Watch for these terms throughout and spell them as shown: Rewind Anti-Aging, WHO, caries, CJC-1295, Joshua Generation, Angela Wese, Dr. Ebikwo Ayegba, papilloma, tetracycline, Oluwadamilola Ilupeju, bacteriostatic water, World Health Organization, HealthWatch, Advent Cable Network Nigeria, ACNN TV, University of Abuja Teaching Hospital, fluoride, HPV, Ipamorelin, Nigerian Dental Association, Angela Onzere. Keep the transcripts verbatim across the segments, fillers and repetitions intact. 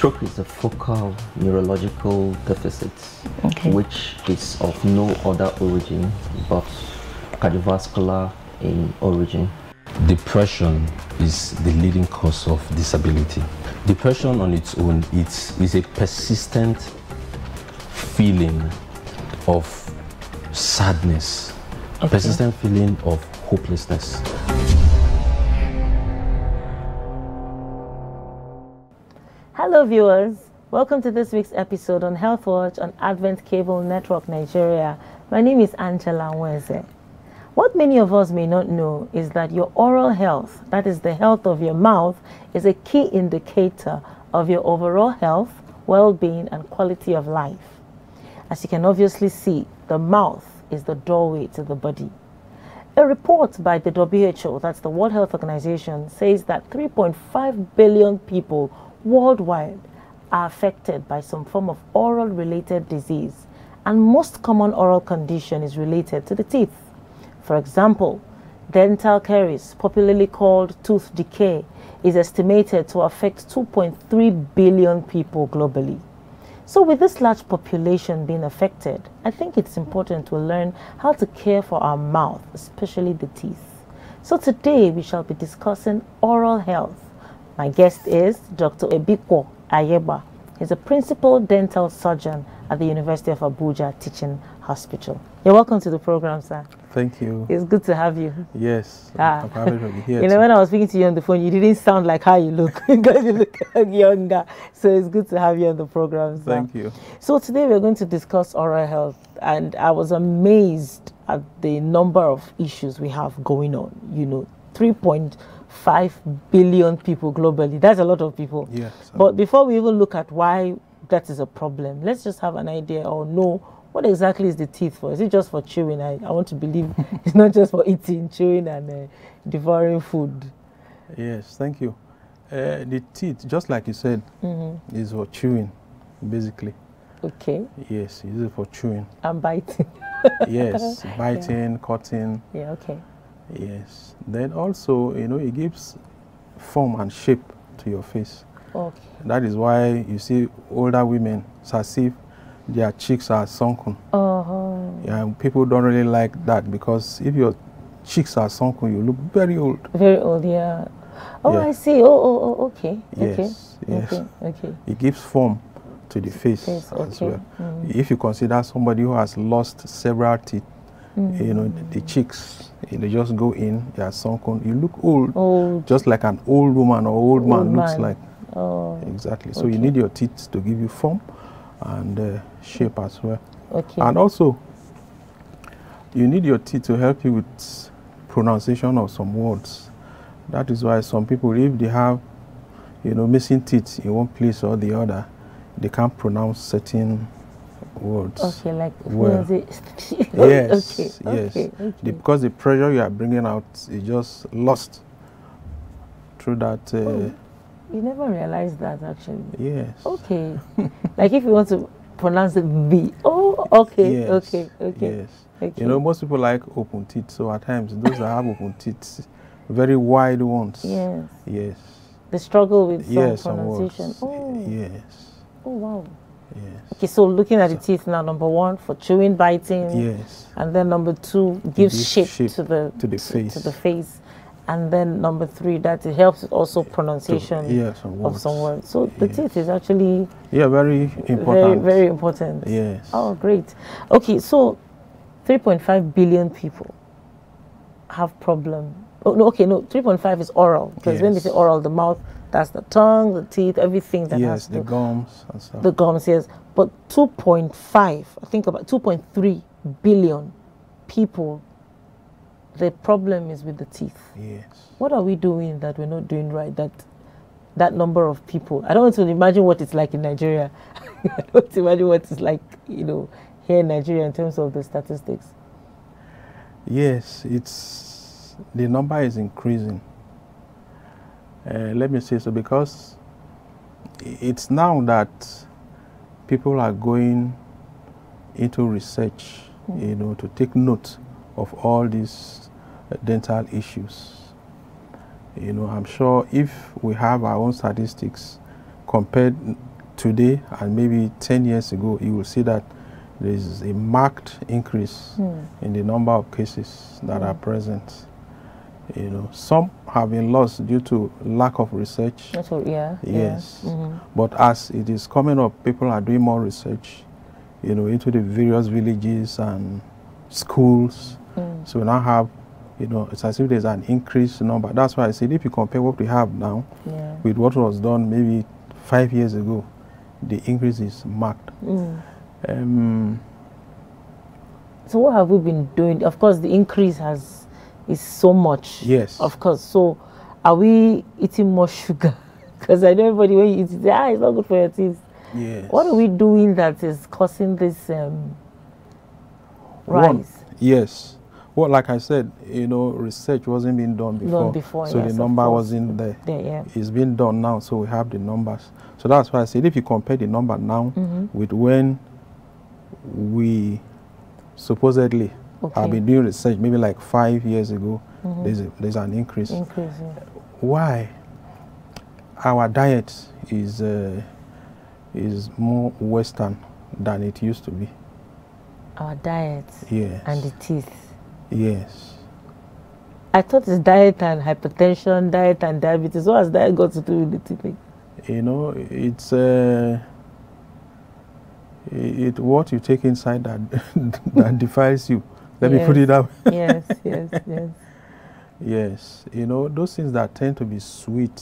Stroke is a focal neurological deficit, okay, which is of no other origin but cardiovascular in origin. Depression is the leading cause of disability. Depression on its own it's, is a persistent feeling of sadness, okay, persistent feeling of hopelessness. Hello viewers, welcome to this week's episode on HealthWatch on Advent Cable Network Nigeria. My name is Angela Wese. What many of us may not know is that your oral health, that is the health of your mouth, is a key indicator of your overall health, well-being and quality of life. As you can obviously see, the mouth is the doorway to the body. A report by the W H O, that's the World Health Organization, says that three point five billion people worldwide are affected by some form of oral-related disease, and most common oral condition is related to the teeth. For example, dental caries, popularly called tooth decay, is estimated to affect two point three billion people globally. So with this large population being affected, I think it's important to learn how to care for our mouth, especially the teeth. So today we shall be discussing oral health. My guest is Doctor Ebikwo Ayegba. He's a principal dental surgeon at the University of Abuja Teaching Hospital. You're welcome to the program, sir. Thank you. It's good to have you. Yes. Ah. I'm happy to be here. You know, when I was speaking to you on the phone, you didn't sound like how you look because you look younger. So it's good to have you on the program, sir. Thank you. So today we're going to discuss oral health, and I was amazed at the number of issues we have going on. You know, three point five billion people globally. That's a lot of people. Yes. But before we even look at why that is a problem, let's just have an idea or know what exactly is the teeth for? Is it just for chewing? I, I want to believe it's not just for eating, chewing and uh, devouring food. Yes, thank you. Uh, the teeth, just like you said, mm-hmm, is for chewing, basically. Okay. Yes, it is for chewing. And biting. Yes, biting, yeah, cutting. Yeah, okay. Yes. Then also, you know, it gives form and shape to your face. Okay. That is why you see older women, it's as if their cheeks are sunken. Uh-huh. Yeah, and people don't really like that because if your cheeks are sunken, you look very old. Very old, yeah. Oh, yeah. I see. Oh, oh, oh, okay. Yes, okay. Yes. Okay. Okay. It gives form to the face, face. Okay. As well. Mm. If you consider somebody who has lost several teeth, mm, you know, the, the cheeks, you know, just go in, they are sunken. You look old, old, just like an old woman or old, old man, man looks like. Oh. Exactly. So okay, you need your teeth to give you form and uh, shape as well. Okay. And also, you need your teeth to help you with pronunciation of some words. That is why some people, if they have, you know, missing teeth in one place or the other, they can't pronounce certain words. Okay, like well. Yes, okay, yes. Okay, okay. The, because the pressure you are bringing out is just lost through that. Uh, oh. You never realize that, actually. Yes. Okay. Like if you want to pronounce the V. Oh, okay, yes, okay, okay. Yes. Okay. You know, most people like open teeth, so at times those that have open teeth, very wide ones. Yes. Yes. They struggle with some, yes, pronunciation. Some words. Oh. Yes. Oh, wow. Yes. Okay, so looking at the teeth now, number one, for chewing, biting. Yes. And then number two, gives, gives shape, shape to the, to the face. To the face. And then number three, that it helps also pronunciation to, yeah, some of some words. So yes, the teeth is actually, yeah, very important. Very, very important. Yes. Oh, great. Okay, so three point five billion people have problem. Oh no, okay, no, three point five is oral because yes, when they say oral, the mouth, that's the tongue, the teeth, everything that yes, has to, the gums and stuff. The gums, yes. But two point five, I think about two point three billion people. The problem is with the teeth. Yes. What are we doing that we're not doing right? That that number of people. I don't want to imagine what it's like in Nigeria. I don't want to imagine what it's like, you know, here in Nigeria in terms of the statistics. Yes, it's the number is increasing. Uh, let me say so because it's now that people are going into research, mm, you know, to take note of all these uh, dental issues. You know, I'm sure if we have our own statistics compared today and maybe ten years ago, you will see that there is a marked increase mm. in the number of cases that mm. are present. You know, some have been lost due to lack of research. That's what, yeah. Yes. Yeah. Mm-hmm. But as it is coming up, people are doing more research, you know, into the various villages and schools. Mm. So we now have, you know, it's as if there's an increased number. That's why I said if you compare what we have now yeah. with what was done maybe five years ago, the increase is marked. Mm. Um, so what have we been doing? Of course, the increase has... is so much. Yes. Of course. So, are we eating more sugar? Because I know everybody, when you eat it, ah, it's not good for your teeth. Yes. What are we doing that is causing this um, rise? One, yes. Well, like I said, you know, research wasn't being done before. Done before so, yes, the number wasn't there. there yeah. It's been done now, so we have the numbers. So, that's why I said if you compare the number now mm-hmm. with when we supposedly... Okay. I've been doing research maybe like five years ago. Mm-hmm. There's a, there's an increase. increase yeah. Why? Our diet is uh, is more Western than it used to be. Our diet. Yes. And the teeth. Yes. I thought it's diet and hypertension, diet and diabetes. What has diet got to do with the teeth? You know, it's. Uh, It what you take inside that that defiles you. Let yes. me put it that way. Yes, yes, yes. Yes, you know, those things that tend to be sweet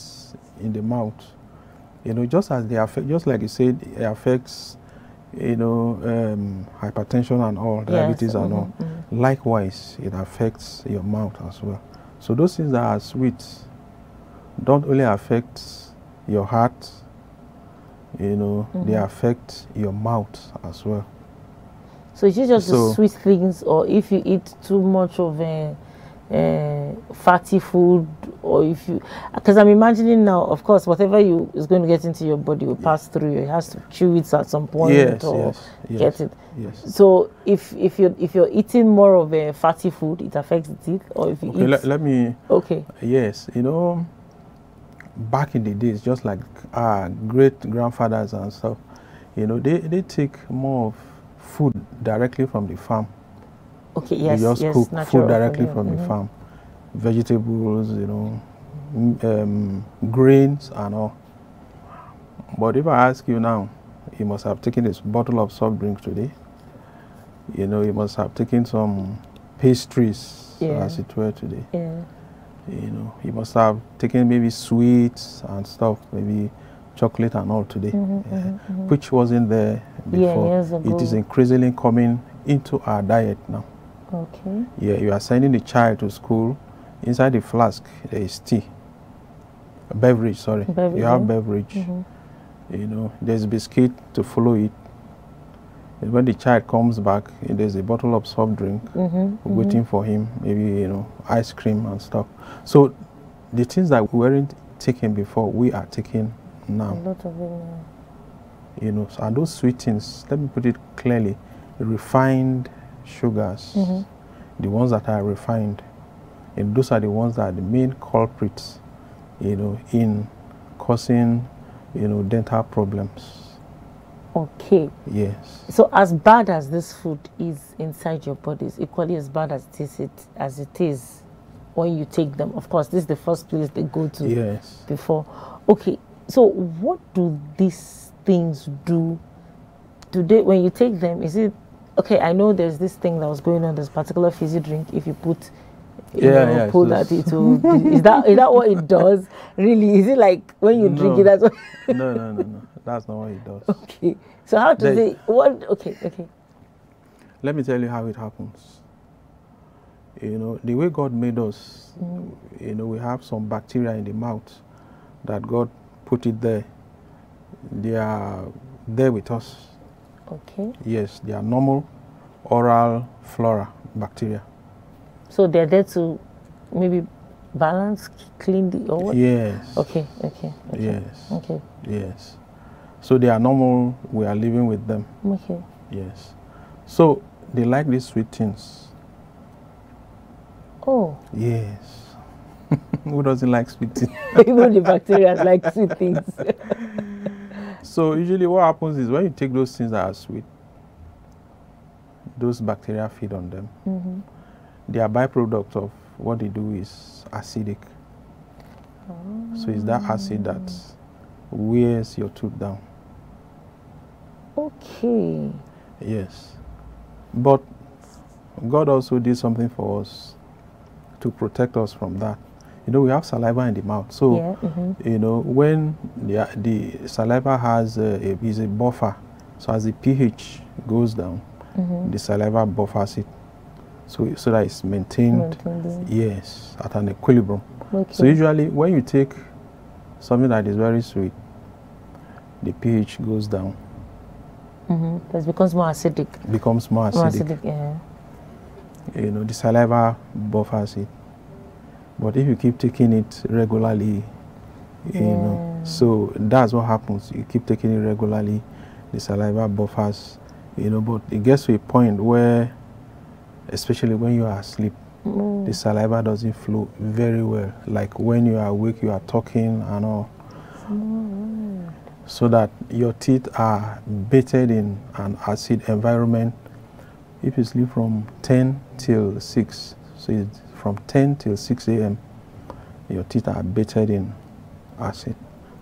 in the mouth, you know, just as they affect, just like you said, it affects, you know, um, hypertension and all, diabetes yes. and mm-hmm, all. Mm-hmm. Likewise, it affects your mouth as well. So those things that are sweet don't only affect your heart. You know, mm-hmm. they affect your mouth as well. So it's just so, the sweet things, or if you eat too much of a, a fatty food, or if you, because I'm imagining now, of course, whatever you is going to get into your body will pass through you. It has to chew it at some point yes, or yes, get yes, it. Yes. So if if you if you're eating more of a fatty food, it affects the teeth, or if you okay, eat. Let, let me. Okay. Yes, you know. Back in the days, just like our great-grandfathers and stuff, you know, they, they take more of food directly from the farm. Okay, yes, they just yes, cook natural, food directly yeah, from mm-hmm. the farm. Vegetables, you know, um, grains and all. But if I ask you now, you must have taken this bottle of soft drink today. You know, you must have taken some pastries, yeah. as it were, today. Yeah. You know, you must have taken maybe sweets and stuff, maybe chocolate and all today, mm-hmm, yeah, mm-hmm. which wasn't there before. Yeah, years ago. It is increasingly coming into our diet now. Okay. Yeah, you are sending the child to school. Inside the flask, there is tea, a beverage, sorry. Beverage. You have beverage. Mm-hmm. You know, there's biscuit to follow it. And when the child comes back, there's a bottle of soft drink mm-hmm, waiting mm-hmm. for him, maybe, you know, ice cream and stuff. So the things that we weren't taking before, we are taking now. A lot of it now. You know, so are those sweet things, let me put it clearly, refined sugars, mm-hmm. the ones that are refined, and those are the ones that are the main culprits, you know, in causing, you know, dental problems. Okay. Yes. So as bad as this food is inside your body, it's equally as bad as it is, it, as it is when you take them. Of course, this is the first place they go to yes. before. Okay. So what do these things do? Do they, when you take them, is it... Okay, I know there's this thing that was going on, this particular fizzy drink, if you put... You yeah, know, yeah, pull that it will, is that is that what it does? Really? Is it like when you no, drink it? That's what no, no, no, no. That's not what it does. Okay. So how does there, it? What? Okay, okay. Let me tell you how it happens. You know, the way God made us, mm. you know, we have some bacteria in the mouth that God put it there. They are there with us. Okay. Yes, they are normal oral flora bacteria. So they're there to maybe balance, clean the or what? Yes. Okay, okay, okay. Yes. Okay. Yes. So they are normal, we are living with them. Okay. Yes. So they like these sweet things. Oh. Yes. Who doesn't like sweet things? Even the bacteria like sweet things. So usually what happens is when you take those things that are sweet, those bacteria feed on them. Mm-hmm. Their byproduct of what they do is acidic. Oh. So it's that acid that wears your tooth down. Okay. Yes. But God also did something for us to protect us from that. You know, we have saliva in the mouth. So, yeah, mm-hmm. you know, when the, the saliva has a, a, is a buffer, so as the pH goes down, mm-hmm. the saliva buffers it. So, so that it's maintained, maintained. Yes, at an equilibrium. Okay. So usually when you take something that is very sweet, the pH goes down. Mm-hmm. It becomes more acidic. Becomes more acidic. More acidic, yeah. You know, the saliva buffers it. But if you keep taking it regularly, yeah. you know, so that's what happens. You keep taking it regularly, the saliva buffers, you know, but it gets to a point where, especially when you are asleep, mm. the saliva doesn't flow very well. Like when you are awake, you are talking and all. Mm. So that your teeth are baited in an acid environment. If you sleep from ten till six, so it's from ten till six A M, your teeth are baited in acid.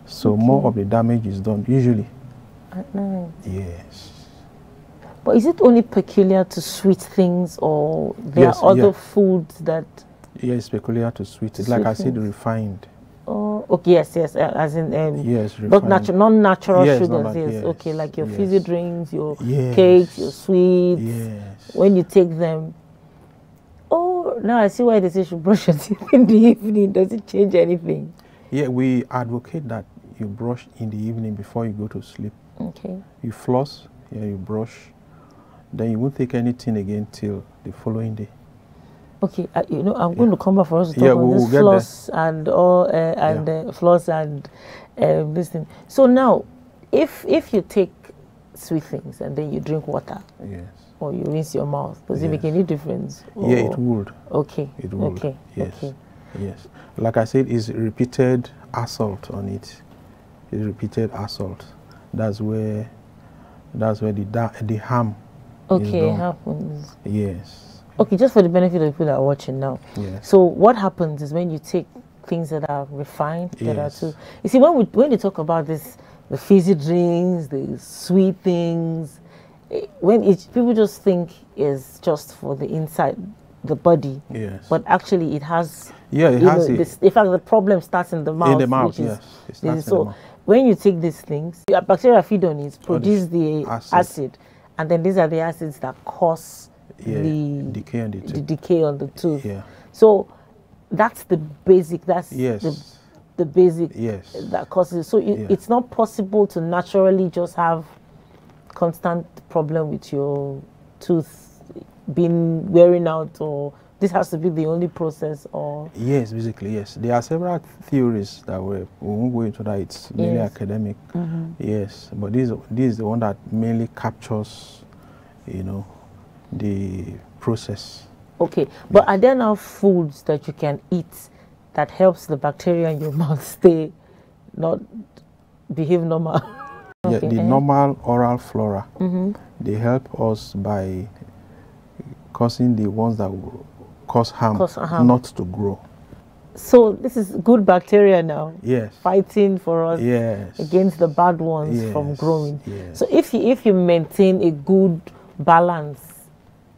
So okay. more of the damage is done usually. At night? Yes. But is it only peculiar to sweet things, or there yes, are other yeah. foods that... Yes, peculiar to sweet. It's like I said, refined. Oh, okay, yes, yes, uh, as in... Um, yes, refined. But natu non-natural yes, sugars, not like, yes. yes. Okay, like your yes. fizzy drinks, your yes. cakes, your sweets. Yes. When you take them... Oh, now I see why they say you should brush your teeth in the evening. Does it change anything? Yeah, we advocate that you brush in the evening before you go to sleep. Okay. You floss, yeah, you brush. Then you won't take anything again till the following day. Okay, uh, you know, I'm yeah. going to come back for us to talk yeah, about we'll, this we'll floss and all, uh, and yeah. uh, floss and uh, this thing. So now, if if you take sweet things and then you drink water, yes, or you rinse your mouth, does yes. it make any difference? Or? Yeah, it would. Okay. It would. Okay. Yes. Okay. Yes. Like I said, it's repeated assault on it. It's repeated assault. That's where, that's where the da the harm. Okay, it happens. Yes. Okay, just for the benefit of people that are watching now. Yes. So what happens is when you take things that are refined, that yes. are too... You see, when we when you talk about this, the fizzy drinks, the sweet things, it, when it, people just think is just for the inside, the body. Yes. But actually it has... Yeah, it has... Know, it. This, in fact, the problem starts in the mouth. In the mouth, yes. It starts so in the mouth. When you take these things, your bacteria feed on it, produce oh, the acid. acid And then these are the acids that cause yeah, the, decay on the, the decay on the tooth. Yeah. So that's the basic, that's yes. the, the basic yes. that causes it. So it, yeah. it's not possible to naturally just have constant problem with your tooth being wearing out, or this has to be the only process, or... Yes, basically, yes. There are several theories that we're, we won't go into that. It's mainly yes. academic. Mm-hmm. Yes, but this, this is the one that mainly captures, you know, the process. Okay, yes. But are there now foods that you can eat that helps the bacteria in your mouth stay, not behave normal? okay. Yeah, the normal oral flora, mm-hmm. they help us by causing the ones that will cause harm, cause harm not to grow. So this is good bacteria now, yes, fighting for us, yes, against the bad ones, yes, from growing. Yes. So if you if you maintain a good balance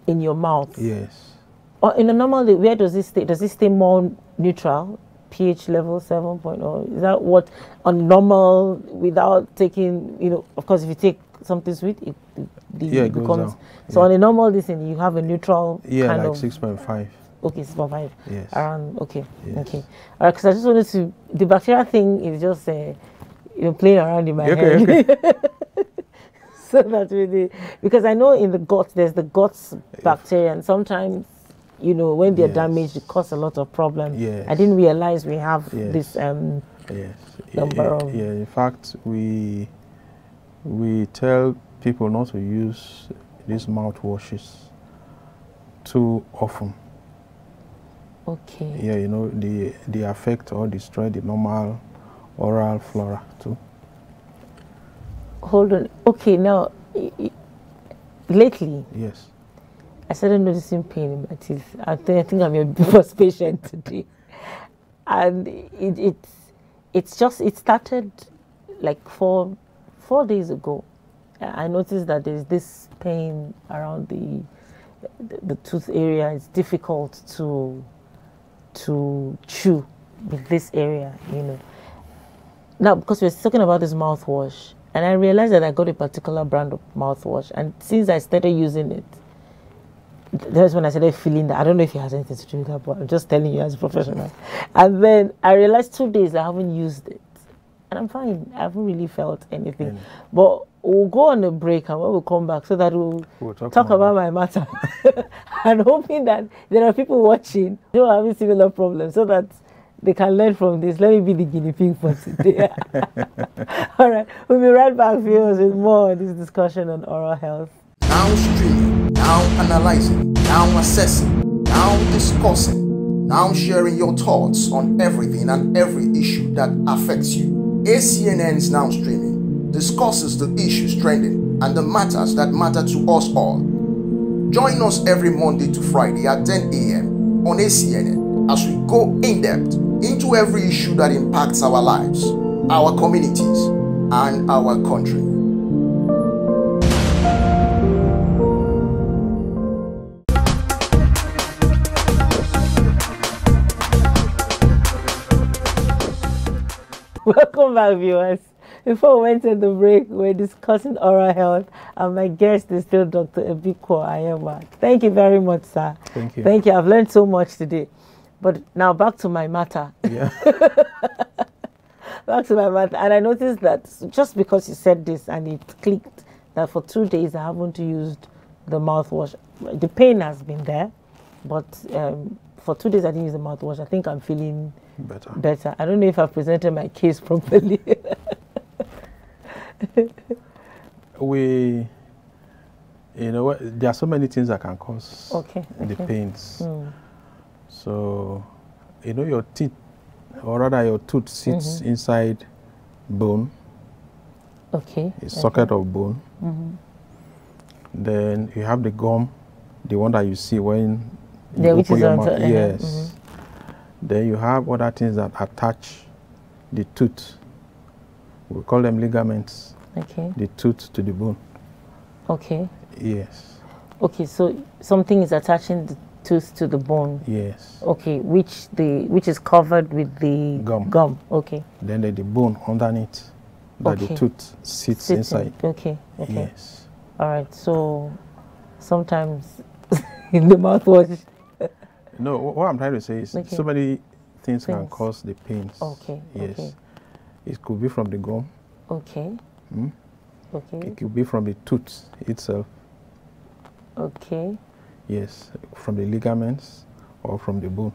in your mouth, yes, or in a normal day, where does it stay? Does it stay more neutral, pH level seven point oh? Is that what on normal, without taking, you know, of course if you take something sweet, it, it, yeah, it becomes, so yeah. on a normal listen, you have a neutral, yeah, kind like of six point five. Okay, six point five. Yes. Around, okay, yes. Okay. All right, because I just wanted to, the bacteria thing is just uh, you know, playing around in my okay, head. Okay. So that's really, because I know in the gut, there's the guts bacteria, and sometimes, you know, when they're yes. damaged, it causes a lot of problems. Yes. I didn't realize we have yes. this um, yes. number yeah, of... Yeah, in fact, we... We tell people not to use these mouthwashes too often. Okay. Yeah, you know, they, they affect or destroy the normal oral flora too. hold on. Okay, now, lately, yes, I started noticing pain in my teeth. I think, I think I'm your first patient today. And it, it's, it's just, it started like four, four days ago. I noticed that there's this pain around the, the, the tooth area. It's difficult to, to chew with this area, you know. Now, because we were talking about this mouthwash, and I realized that I got a particular brand of mouthwash, and since I started using it, that's when I started feeling that. I don't know if it has anything to do with that, but I'm just telling you as a professional. And then I realized two days I haven't used it, and I'm fine. I haven't really felt anything. Any. But we'll go on a break, and when we come back, so that we'll, we'll talk, talk about, about my matter, and hoping that there are people watching who are having similar problems, so that they can learn from this. Let me be the guinea pig for today. All right, we'll be right back, viewers, with more of this discussion on oral health. Now streaming, now analyzing, now assessing, now discussing, now sharing your thoughts on everything and every issue that affects you. A C N N's Now Streaming discusses the issues trending and the matters that matter to us all. Join us every Monday to Friday at ten A M on A C N N. As we go in depth into every issue that impacts our lives, our communities, and our country. Welcome back, viewers. Before we went to the break, we were discussing oral health, and my guest is still Doctor Ebikwo Ayegba. Thank you very much, sir. Thank you. Thank you. I've learned so much today. But now back to my matter. Yeah. Back to my matter. And I noticed that just because you said this and it clicked, that for two days I haven't used the mouthwash. The pain has been there, but um, for two days I didn't use the mouthwash. I think I'm feeling better. better. I don't know if I've presented my case properly. we, you know, there are so many things that can cause okay, the okay. pains. Mm. So, you know, your teeth, or rather your tooth sits mm-hmm. inside bone. Okay. A socket okay. of bone. Mm-hmm. Then you have the gum, the one that you see when you yeah, open your mouth. Yes. Mm-hmm. Then you have other things that attach the tooth. We call them ligaments. Okay. The tooth to the bone. Okay. Yes. Okay, so something is attaching the tooth to the bone. Yes. Okay, which the which is covered with the gum. Gum. Okay. Then the, the bone underneath that okay. the tooth sits, sits inside. In. Okay. Okay. Yes. All right. So sometimes in the mouthwash. No, what I'm trying to say is okay. so many things, things can cause the pains. Okay. Yes. Okay. It could be from the gum. Okay. Hmm? Okay. It could be from the tooth itself. Okay. Yes, from the ligaments or from the bone.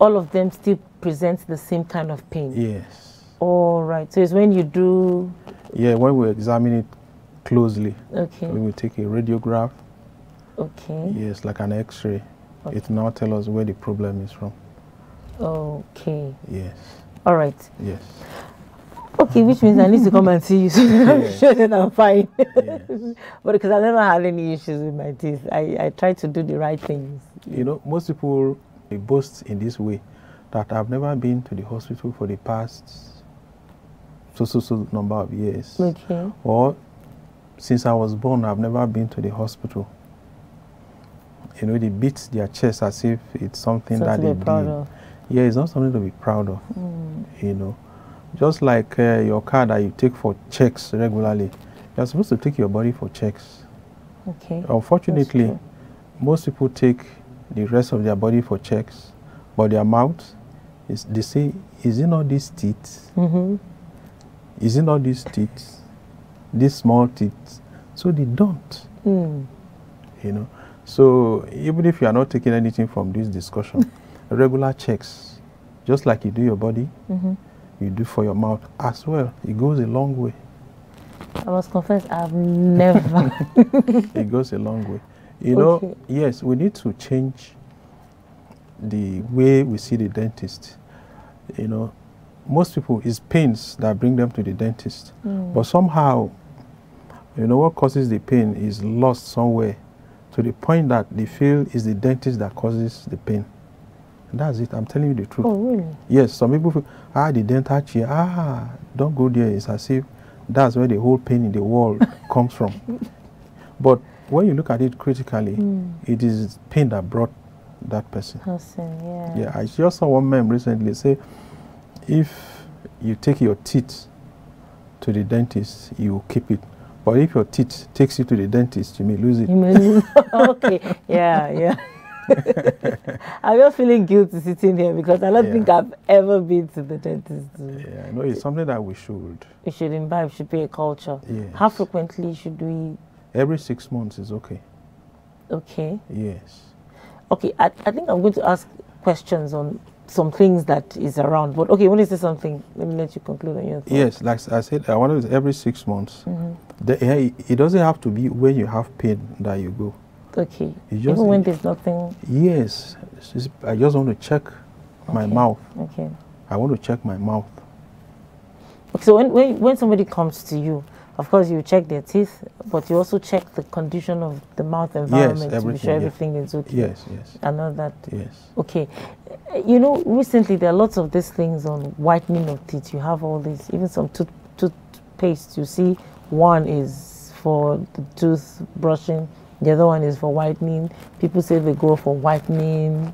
All of them still present the same kind of pain? Yes. All right. So it's when you do... Yeah, when we examine it closely. Okay. When we take a radiograph. Okay. Yes, like an x-ray. Okay. It now tells us where the problem is from. Okay. Yes. All right. Yes. Okay, which means I need to come and see you. So I'm sure that I'm fine. Yes. But because I've never had any issues with my teeth. I, I try to do the right things. You know, most people they boast in this way that I've never been to the hospital for the past so, so, so number of years. Okay. Or since I was born, I've never been to the hospital. You know, they beat their chest as if it's something so that they did. Yeah, it's not something to be proud of, mm. you know. Just like uh, your car that you take for checks regularly, you're supposed to take your body for checks. Okay. Unfortunately, most people take the rest of their body for checks, but their mouth, is, they say, is it not these teeth? Mm-hmm. Is it not these teeth? These small teeth? So they don't, mm. you know. So even if you are not taking anything from this discussion, regular checks, just like you do your body, mm-hmm. you do for your mouth as well. It goes a long way. I must confess, I've never. It goes a long way. You okay. know, yes, we need to change the way we see the dentist. You know, most people, it's pains that bring them to the dentist. Mm. But somehow, you know, what causes the pain is lost somewhere, to the point that they feel it's the dentist that causes the pain. And that's it. I'm telling you the truth. Oh, really? Yes. Some people feel, ah, the dental chair, ah, don't go there. It's as if that's where the whole pain in the world comes from. But when you look at it critically, mm. it is pain that brought that person. Person, yeah. Yeah, I just saw one man recently say, if you take your teeth to the dentist, you will keep it. But if your teeth takes you to the dentist, you may lose it. You may lose it. Okay, yeah, yeah. I'm just feeling guilty sitting here because I don't yeah. think I've ever been to the dentist. Yeah, no, it's something that we should. We should imbibe, should be a culture. Yes. How frequently should we? Every six months is okay. Okay. Yes. Okay, I, I think I'm going to ask questions on some things that is around. But okay, when you say something, let me let you conclude on your thought. Yes, like I said, I wanted to every six months. Mm-hmm. the, it doesn't have to be when you have pain that you go. Okay. Just, even when there's nothing. Yes, just, I just want to check okay. my mouth. Okay. I want to check my mouth. Okay, so when, when when somebody comes to you, of course you check their teeth, but you also check the condition of the mouth environment yes, to be sure everything yes. is okay. Yes, yes. And all that. Yes. Okay. You know, recently there are lots of these things on whitening of teeth. You have all these, even some tooth toothpaste. You see, one is for the tooth brushing. The other one is for whitening. People say they go for whitening.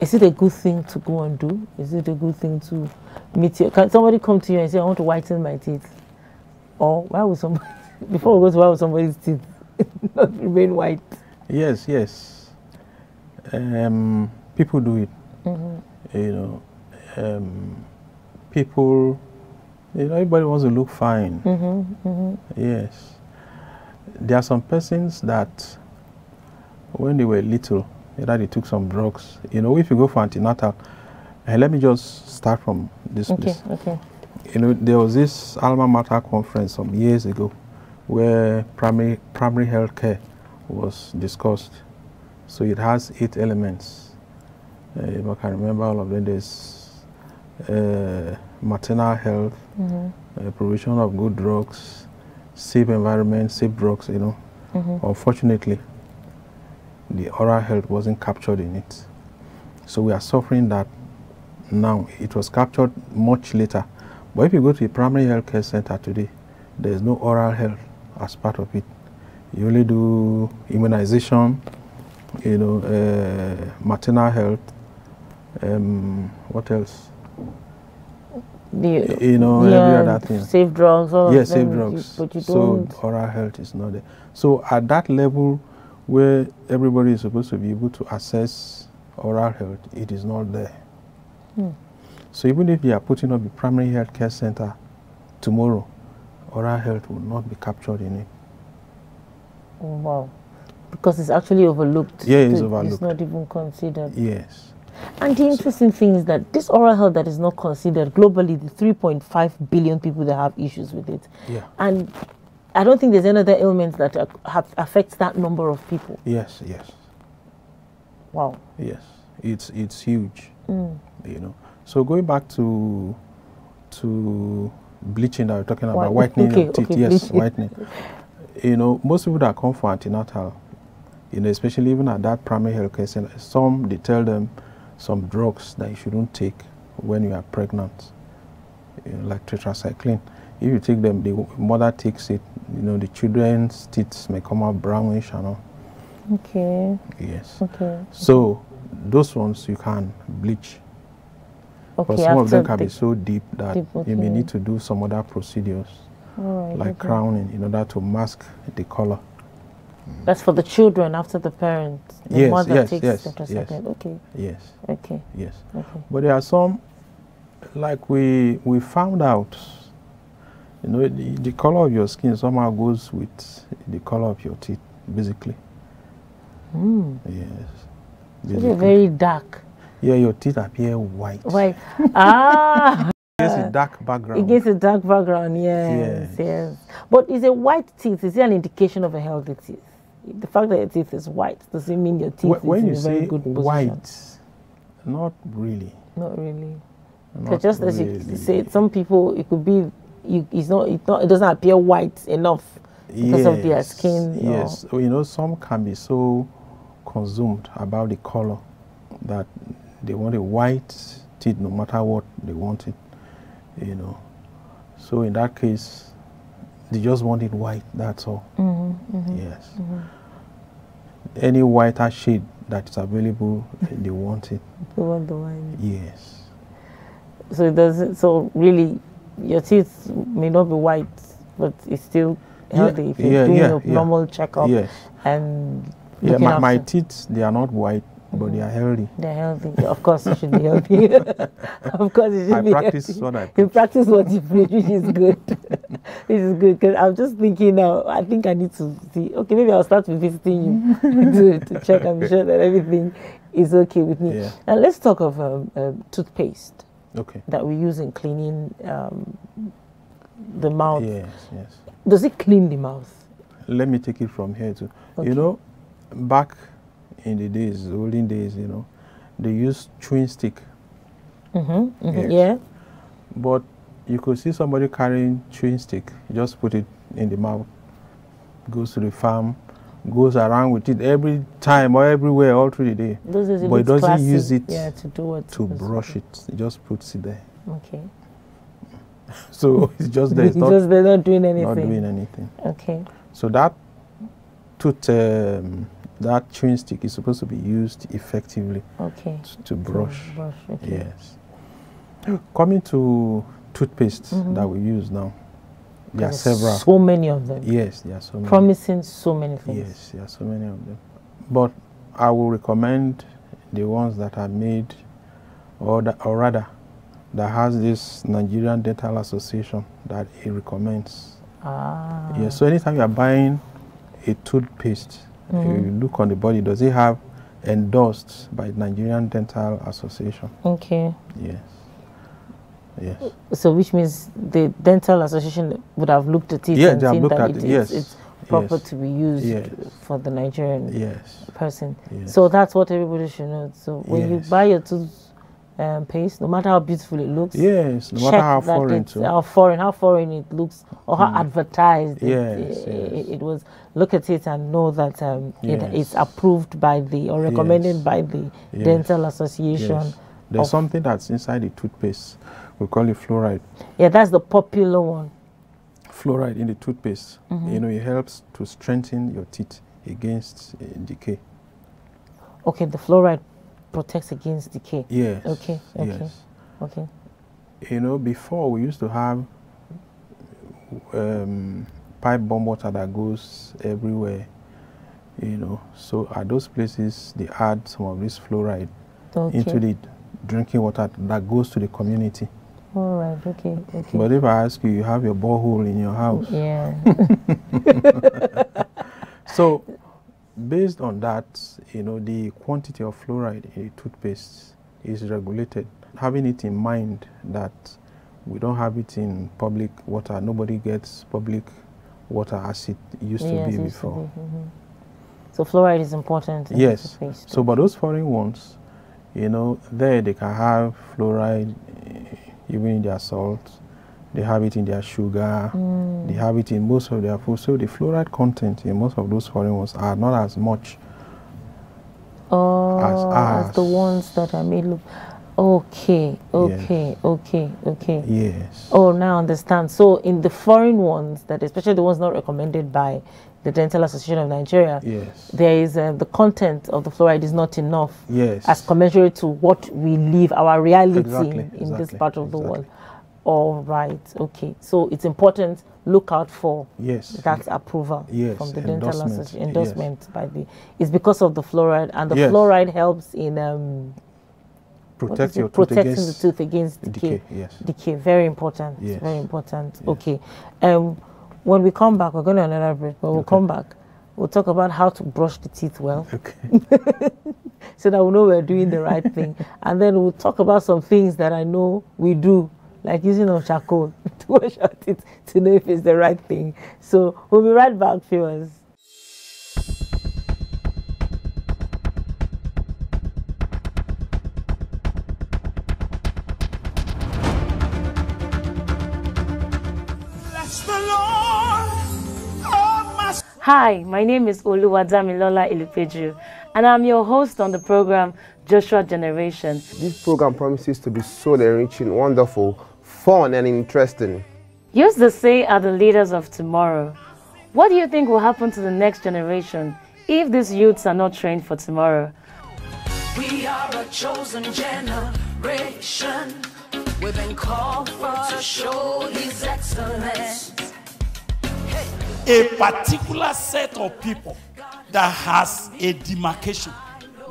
Is it a good thing to go and do? Is it a good thing to meet you? Can somebody come to you and say, I want to whiten my teeth? Or why would somebody, before we go to why would somebody's teeth not remain white? Yes, yes. Um, people do it. Mm-hmm. You know, um, people, you know, everybody wants to look fine. Mm-hmm, mm-hmm. Yes. There are some persons that when they were little, either they took some drugs. You know, if you go for antenatal, and let me just start from this okay, place. Okay. You know, there was this alma mater conference some years ago where primary, primary health care was discussed. So it has eight elements. Uh, if I can remember all of them, there's uh, maternal health, mm-hmm. uh, provision of good drugs, safe environment, safe drugs, you know. Mm-hmm. Unfortunately, the oral health wasn't captured in it. So we are suffering that now. It was captured much later. But if you go to a primary health care center today, there's no oral health as part of it. You only do immunization, you know, uh, maternal health, um, what else? The, you know, yeah, every other thing. Safe drugs. All yeah, safe drugs. You, but you don't. So oral health is not there. So at that level where everybody is supposed to be able to access oral health, it is not there. Hmm. So even if they are putting up a primary health care center tomorrow, oral health will not be captured in it. Oh, wow. Because it's actually overlooked. Yeah, it's overlooked. It's not even considered. Yes. And the interesting thing is that this oral health that is not considered globally, the three point five billion people that have issues with it. Yeah. And I don't think there's another ailment that affects that number of people. Yes, yes. Wow. Yes, it's it's huge. Mm. You know. So going back to to bleaching that we're talking about, White. whitening okay, of teeth. Okay, yes, bleaching. whitening. You know, most people that come for antenatal, you know, especially even at that primary health care center, some they tell them some drugs that you shouldn't take when you are pregnant, you know, like tetracycline. If you take them, the mother takes it, you know, the children's teeth may come out brownish and all. Okay. Yes. Okay. So those ones you can bleach. Okay, but some of them can the be so deep that deep, okay. you may need to do some other procedures, right, like okay. crowning, in order to mask the color. That's for the children after the parents. The yes, mother yes, takes yes, yes, okay. Yes. Okay. Yes. Okay. But there are some, like we we found out, you know, the, the color of your skin somehow goes with the color of your teeth, basically. Mm. Yes. Basically. They're very dark. Yeah, your teeth appear white. White. Ah. Against a dark background. Against a dark background. Yes. Yes. yes. But is a white teeth? Is it an indication of a healthy teeth? The fact that your teeth is white, does it mean your teeth when is in a very good position? When you say white, not really. Not really. Not just as you said, some people, it could be, you, it's not, it's not, it doesn't appear white enough because yes, of their skin. Yes, or, you know, some can be so consumed about the color that they want a white teeth no matter what they want it, you know. So in that case, they just want it white, that's all. Mm-hmm, mm-hmm, yes. Mm-hmm. Any whiter shade that is available, they want it. They want the white. Yes. So it doesn't. So really, your teeth may not be white, but it's still healthy yeah, if you're yeah, doing yeah, a yeah. normal checkup. Yes. And yeah, my, my teeth, they are not white, mm-hmm. but they are healthy. They are healthy. Of course, you should be healthy. Of course, you should I be practice healthy. What I practice. You practice what you preach, which is good. This is good because I'm just thinking now. I think I need to see. Okay, maybe I'll start visiting you to, to check. I'm sure that everything is okay with me. Yeah. Now let's talk of um, uh, toothpaste. Okay. That we use in cleaning um, the mouth. Yes, yes. Does it clean the mouth? Let me take it from here too. Okay. You know, back in the days, olden days, you know, they used chewing stick. Mm-hmm, mm-hmm, yes. Yeah. But you could see somebody carrying chewing stick, just put it in the mouth, goes to the farm, goes around with it every time or everywhere all through the day. Those is but it doesn't classic. Use it yeah, to, do what to brush it. It just puts it there. Okay. So it's just there. It's not, just they're not doing anything. Not doing anything. Okay. So that tooth, um, that chewing stick is supposed to be used effectively. Okay. To, to brush. To brush okay. Yes. Coming to toothpaste mm-hmm. that we use now. There are several. So many of them. Yes, there are so many. Promising so many things. Yes, there are so many of them. But I will recommend the ones that are made, or, that, or rather, that has this Nigerian Dental Association that it recommends. Ah. Yes, so anytime you are buying a toothpaste, mm-hmm. you look on the body, does it have endorsed by Nigerian Dental Association? Okay. Yes. Yes. So which means the dental association would have looked at it yeah, and seen that it, it. Yes. It's proper yes. to be used yes. for the Nigerian yes. person. Yes. So that's what everybody should know. So when yes. you buy your toothpaste, um, no matter how beautiful it looks, yes, no matter how foreign, too. how foreign, how foreign it looks, or how mm. advertised yes, it, yes. It, it was. Look at it and know that um, yes. it, it's approved by the or recommended yes. by the yes. dental association. Yes. There's something that's inside the toothpaste. We call it fluoride. Yeah, that's the popular one. Fluoride in the toothpaste. Mm-hmm. You know, it helps to strengthen your teeth against uh, decay. Okay, the fluoride protects against decay. Yes. Okay, okay, yes. okay. You know, before we used to have um, pipe bomb water that goes everywhere, you know. So at those places, they add some of this fluoride okay. into the drinking water that goes to the community. All right, okay, okay. But if I ask you, you have your borehole in your house. Yeah. So, based on that, you know, the quantity of fluoride in the toothpaste is regulated. Having it in mind that we don't have it in public water, nobody gets public water as it used yeah, to be before. To be. Mm-hmm. So fluoride is important. In yes. toothpaste. So, but those foreign ones, you know, there they can have fluoride. Even in their salt, they have it in their sugar, mm. they have it in most of their food. So the fluoride content in most of those foreign ones are not as much oh, as, as, as the ones that are made. Look. Okay, okay, yes. okay, okay. Yes. Oh, now I understand. So in the foreign ones, that especially the ones not recommended by the Dental Association of Nigeria, yes. there is uh, the content of the fluoride is not enough yes. as commensurate to what we live, our reality exactly, in exactly, this part of exactly. the world. All right, okay. So it's important, look out for yes. that approval yes. from the Dental Association, endorsement yes. by the, it's because of the fluoride, and the yes. fluoride helps in, um, Protect your tooth protecting against the tooth against decay. Decay, yes. decay. Very important. Yes. Very important. Yes. Okay. Um, when we come back, we're going to another break, but we'll okay. come back. We'll talk about how to brush the teeth well. Okay. So that we know we're doing the right thing. And then we'll talk about some things that I know we do, like using of charcoal to wash our teeth to know if it's the right thing. So we'll be right back, viewers. Hi, my name is Oluwadamilola Ilupeju, and I'm your host on the program Joshua Generation. This program promises to be soul enriching, wonderful, fun, and interesting. Youth, they say, are the leaders of tomorrow. What do you think will happen to the next generation if these youths are not trained for tomorrow? We are a chosen generation. We've been called for to show His excellence. A particular set of people that has a demarcation.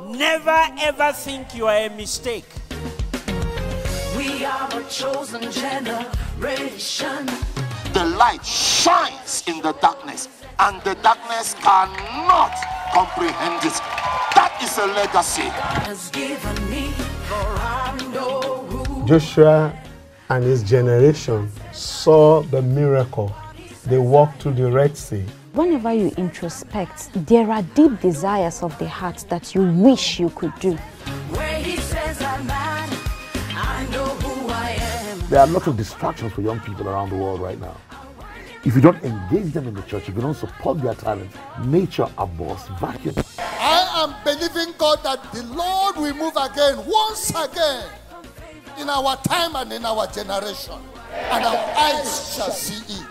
Never ever think you are a mistake. We are a chosen generation. The light shines in the darkness, and the darkness cannot comprehend it. That is a legacy. God has given me, for I know who. Joshua and his generation saw the miracle. They walk through the Red Sea. Whenever you introspect, there are deep desires of the heart that you wish you could do. Where he says I'm mad, I know who I am. There are lots of distractions for young people around the world right now. If you don't engage them in the church, if you don't support their talent, nature abhors vacuum. I am believing God that the Lord will move again, once again, in our time and in our generation. And our eyes shall see it.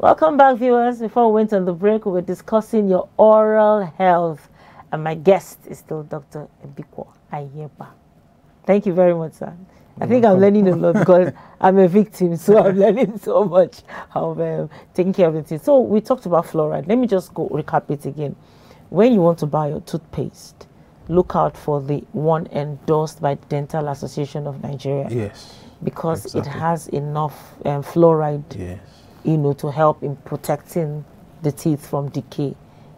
Welcome back, viewers. Before we went on the break, we were discussing your oral health. And my guest is still Doctor Ebikwo Ayegba. Thank you very much, sir. I think I'm learning a lot because I'm a victim, so I'm learning so much of um, taking care of the teeth. So we talked about fluoride. Let me just go recap it again. When you want to buy your toothpaste, look out for the one endorsed by Dental Association of Nigeria. Yes. Because exactly. It has enough um, fluoride. Yes. You know, to help in protecting the teeth from decay.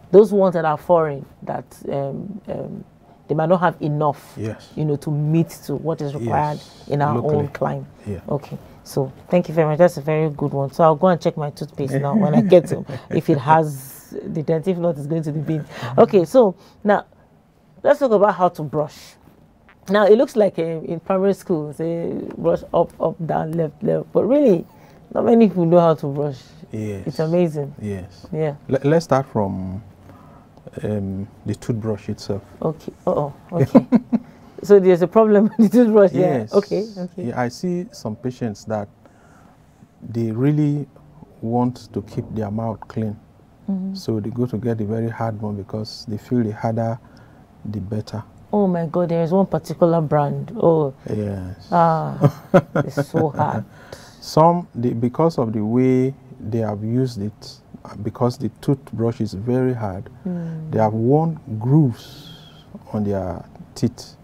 Those ones that are foreign, that um, um, they might not have enough, yes. you know, to meet to what is required yes. in our Locally. Own climate. Yeah. Okay, so thank you very much. That's a very good one. So I'll go and check my toothpaste now when I get to if it has the dent. If not, it's going to the bin. Okay, so now let's talk about how to brush. Now it looks like uh, in primary school, they brush up, up, down, left, left, but really, not many people know how to brush. Yes. It's amazing. Yes. Yeah. L let's start from um, the toothbrush itself. Okay. Uh-oh. Okay. So there's a problem with the toothbrush. Yes. Yeah. Okay. Okay. Yeah, I see some patients that they really want to keep their mouth clean. Mm-hmm. So they go to get the very hard one because they feel the harder, the better. Oh my God, there is one particular brand. Oh. Yes. Ah, it's so hard. Some, the, because of the way they have used it, because the toothbrush is very hard, mm. they have worn grooves on their teeth.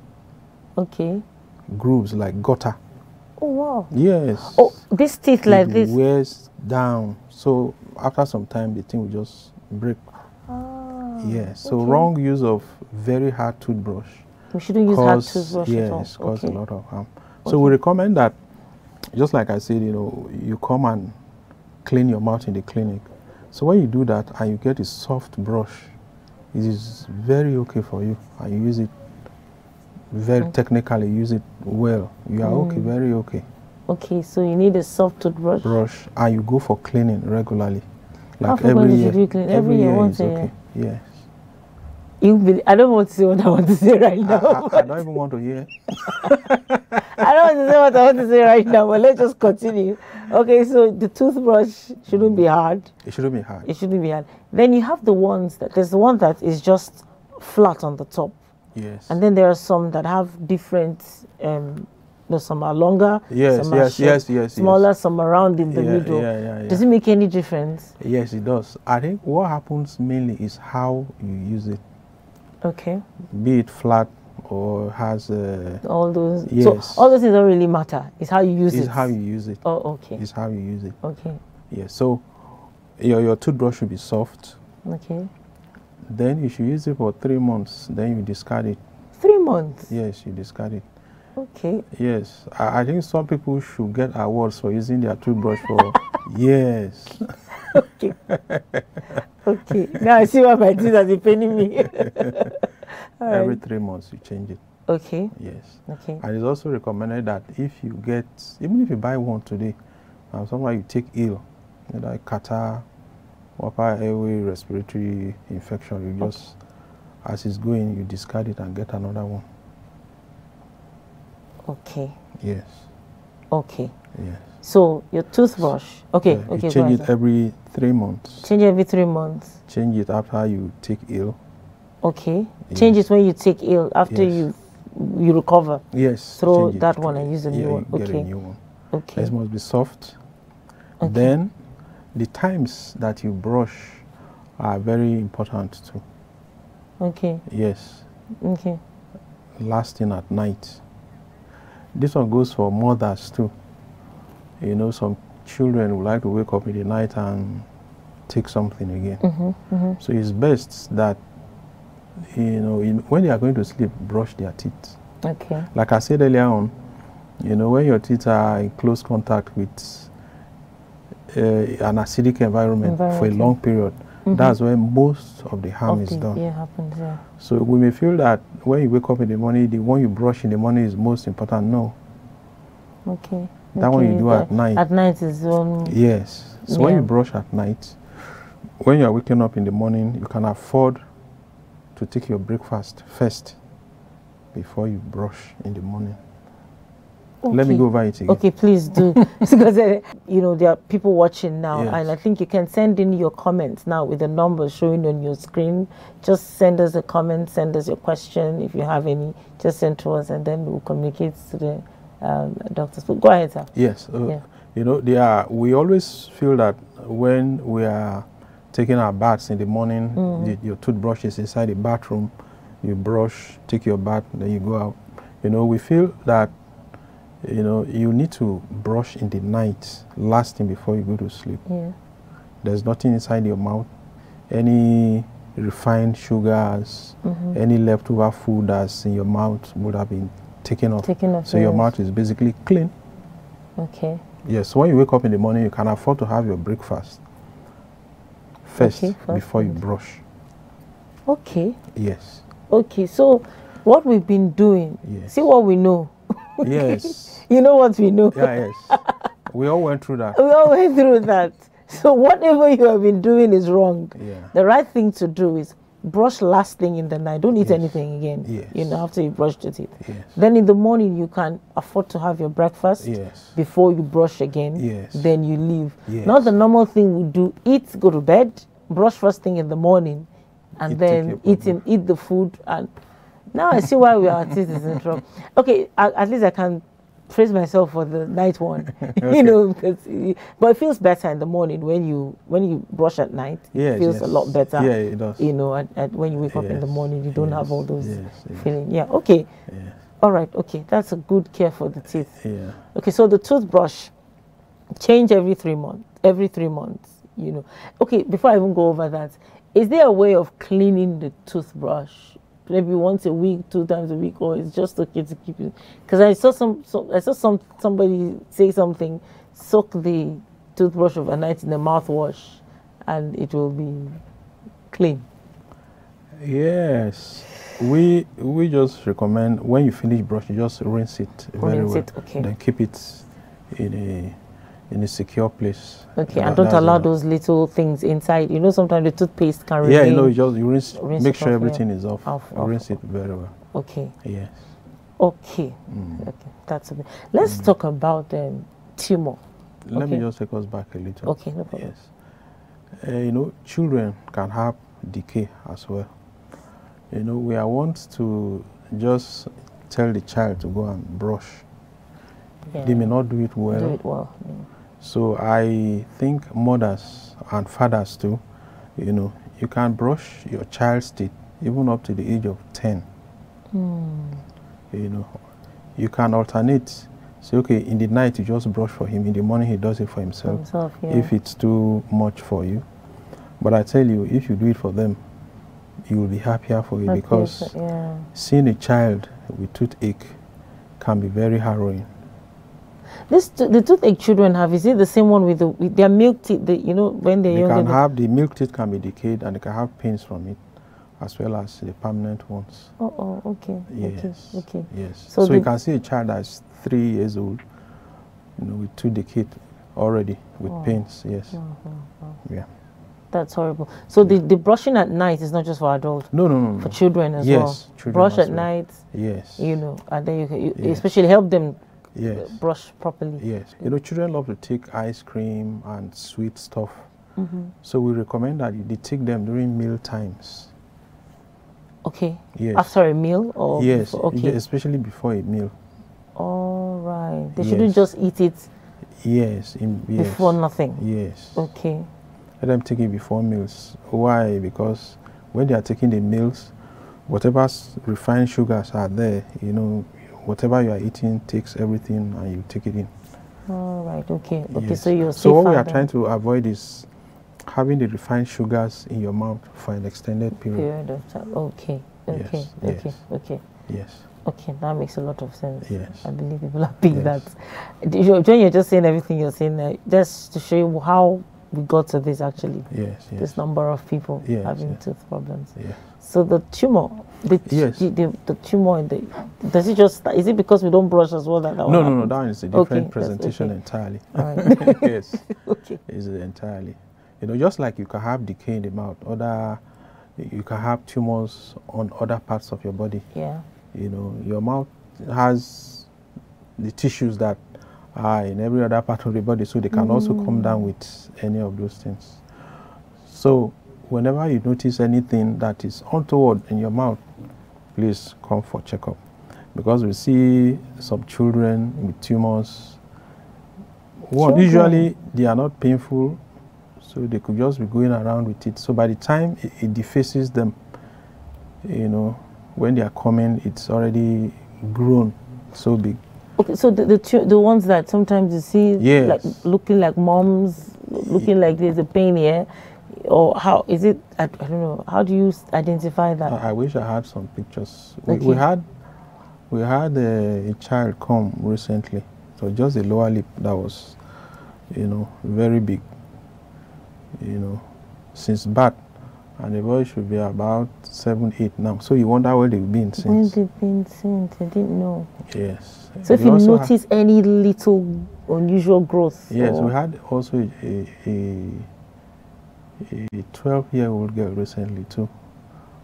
Okay. Grooves like gutter. Oh, wow. Yes. Oh, this teeth like this? It wears down. So after some time, the thing will just break. Ah, yes. So okay. Wrong use of very hard toothbrush. We shouldn't use hard toothbrush yes, at all. Yes, cause okay. a lot of harm. So okay. we recommend that just like I said, you know, you come and clean your mouth in the clinic. So when you do that and you get a soft brush, it is very okay for you. And you use it very okay. technically, use it well. You are mm. okay, very okay. Okay, so you need a soft toothbrush? Brush, and you go for cleaning regularly. Like every year. You do clean? Every, every year, year once is a okay. year. Yes. You be, I don't want to say what I want to say right now. I, I, I don't even want to hear. I don't want to say what I want to say right now, but let's just continue. Okay, so the toothbrush shouldn't be hard. It shouldn't be hard. It shouldn't be hard. Then you have the ones that, there's the one that is just flat on the top. Yes. And then there are some that have different, um, no, some are longer, yes, some are yes, short, yes, yes, smaller, yes. some around in the yeah, middle. Yeah, yeah, yeah. Does it make any difference? Yes, it does. I think what happens mainly is how you use it. Okay. Be it flat or has uh, all those. Yes. So all those things don't really matter. It's how you use it's it. It's how you use it. Oh, okay. It's how you use it. Okay. Yeah. So your your toothbrush should be soft. Okay. Then you should use it for three months. Then you discard it. Three months. Yes, you discard it. Okay. Yes, I, I think some people should get awards for using their toothbrush for years. Okay. Okay. Now I see what my teeth are paining me. Every right. three months you change it. Okay. Yes. Okay. And it's also recommended that if you get, even if you buy one today, and somewhere you take ill, you know, like catarrh, upper airway respiratory infection, you just, okay. as it's going, you discard it and get another one. Okay. Yes. Okay. Yes. So your toothbrush. Okay. Yeah, okay. You change it every three months. Change it every three months. Change it after you take ill. Okay. Yes. Change it when you take ill after yes. you you recover. Yes. Throw that one and use a yeah, new one. Get okay. a new one. Okay. It must be soft. Okay. Then, the times that you brush are very important too. Okay. Yes. Okay. Last thing at night. This one goes for mothers too. You know, some children would like to wake up in the night and take something again. Mm-hmm, mm-hmm. So it's best that, you know, in, when they are going to sleep, brush their teeth. Okay. Like I said earlier on, you know, when your teeth are in close contact with uh, an acidic environment, environment for a long period, mm-hmm. that's where most of the harm of is the, done. Yeah, happens, yeah. So we may feel that when you wake up in the morning, the one you brush in the morning is most important. No. Okay. That okay, one you do the, at night. At night is um. Yes. So yeah. when you brush at night, when you are waking up in the morning, you can afford to take your breakfast first before you brush in the morning. Okay. Let me go over it again. Okay, please do. Because, uh, you know, there are people watching now, yes. and I think you can send in your comments now with the number showing on your screen. Just send us a comment, send us your question. If you have any, just send to us, and then we'll communicate to the um, doctors. But go ahead, sir. Yes. Uh, yeah. You know, there are, we always feel that when we are taking our baths in the morning, mm-hmm. the, your toothbrush is inside the bathroom, you brush, take your bath, then you go out. You know, we feel that you know, you need to brush in the night, last thing before you go to sleep. Yeah. There's nothing inside your mouth, any refined sugars, mm-hmm. any leftover food that's in your mouth would have been taken off. Taken off so yes. your mouth is basically clean. Okay. Yes, so when you wake up in the morning, you can afford to have your breakfast first okay, before you brush. Okay. Yes. Okay, so what we've been doing, yes. see what we know. Yes. You know what we know. Yeah, yes. We all went through that. We all went through that. So whatever you have been doing is wrong. Yeah. The right thing to do is brush last thing in the night. Don't eat yes. anything again. Yes. You know, after you brush your teeth. Yes. Then in the morning you can afford to have your breakfast yes. before you brush again. Yes. Then you leave. Yes. Not the normal thing we do. Eat, go to bed, brush first thing in the morning, and it then eat and eat the food and now I see why we are teeth is in trouble. Okay, I, at least I can praise myself for the night one. Okay. You know, but it feels better in the morning when you when you brush at night. Yes, it feels yes. a lot better. Yeah, it does. You know, at, at when you wake yes. up in the morning, you don't yes. have all those yes, yes. feelings. Yeah. Okay. Yes. All right. Okay, that's a good care for the teeth. Yeah. Okay, so the toothbrush, change every three months. Every three months. You know. Okay, before I even go over that, is there a way of cleaning the toothbrush? Maybe once a week, two times a week, or it's just okay to keep it. Because I saw some, so, I saw some somebody say something, soak the toothbrush overnight in a mouthwash, and it will be clean. Yes, we we just recommend when you finish brushing, just rinse it very rinse well, it, okay. then keep it in a in a secure place. Okay, that, and don't allow enough. those little things inside. You know, sometimes the toothpaste can remain. Yeah, you know, you just you rinse, rinse make sure off, everything yeah. is off. off, off rinse off. it very well. Okay. Yes. Okay. Mm. Okay. That's okay. Let's mm. talk about um, tumor. Let okay. me just take us back a little. Okay, no problem. Yes. Uh, you know, children can have decay as well. You know, we are wont to just tell the child to go and brush. Yeah. They may not do it well. Do it well. Yeah. So I think mothers and fathers too, you know, you can brush your child's teeth even up to the age of ten. Mm. You know, you can alternate. So okay, in the night you just brush for him, in the morning he does it for himself. himself yeah. If it's too much for you, but I tell you, if you do it for them, you will be happier for you Happy, because yeah. seeing a child with toothache can be very harrowing. This the toothache children have, is it the same one with, the, with their milk teeth? The, you know, when they're they young, can they have the milk teeth can be decayed and they can have pains from it, as well as the permanent ones. Oh, oh okay. Yes. Okay. okay. Yes. So, so you can see a child that's three years old, you know, with two decayed already with oh. pains. Yes. Oh, oh, oh. Yeah. That's horrible. So yeah. the, the brushing at night is not just for adults. No, no, no. no. For children as yes, well. Yes. Children. Brush at well. night. Yes. You know, and then you, can, you yes. especially help them. Yes. Brush properly. Yes. You know, children love to take ice cream and sweet stuff. Mm-hmm. So we recommend that they take them during meal times. Okay. Yes. After a meal or yes. Before? Okay. Especially before a meal. All right. They yes. shouldn't just eat it. Yes. In, yes. Before nothing. Yes. Okay. Let them take it before meals. Why? Because when they are taking the meals, whatever refined sugars are there, you know, whatever you are eating takes everything and you take it in. All right. Okay. Okay. Yes. So you're so what we are then. trying to avoid is having the refined sugars in your mouth for an extended period. Period of time. Okay. Okay. Yes. Okay. Yes. Okay. Yes. Okay. That makes a lot of sense. Yes. I believe people are big yes. that. John, you're just saying everything you're saying there, just to show you how we got to this actually. Yes. yes. This number of people yes, having yes. tooth problems. Yes. So the tumor, the, yes. the, the, the tumor in the, does it just, is it because we don't brush as well that, that No, no, no, that one is a different okay, presentation okay. entirely. Right. yes, okay. It's entirely. You know, just like you can have decay in the mouth, other, you can have tumors on other parts of your body. Yeah. You know, your mouth has the tissues that are in every other part of the body, so they can mm. also come down with any of those things. So, whenever you notice anything that is untoward in your mouth, please come for checkup. Because we see some children with tumors. Well, usually they are not painful, so they could just be going around with it. So by the time it, it defaces them, you know, when they are coming, it's already grown so big. Okay, so the the, the ones that sometimes you see, yes. like looking like moms, looking like there's a pain here. Or how is it? I, I don't know. How do you identify that? I, I wish I had some pictures. Okay. We, we had, we had a, a child come recently. So just the lower lip that was, you know, very big. You know, since birth, and the boy should be about seven, eight now. So you wonder where they've been since. Where they've been since? I didn't know. Yes. So if you notice any little unusual growth. Yes, we had also a. a a twelve-year-old girl recently too,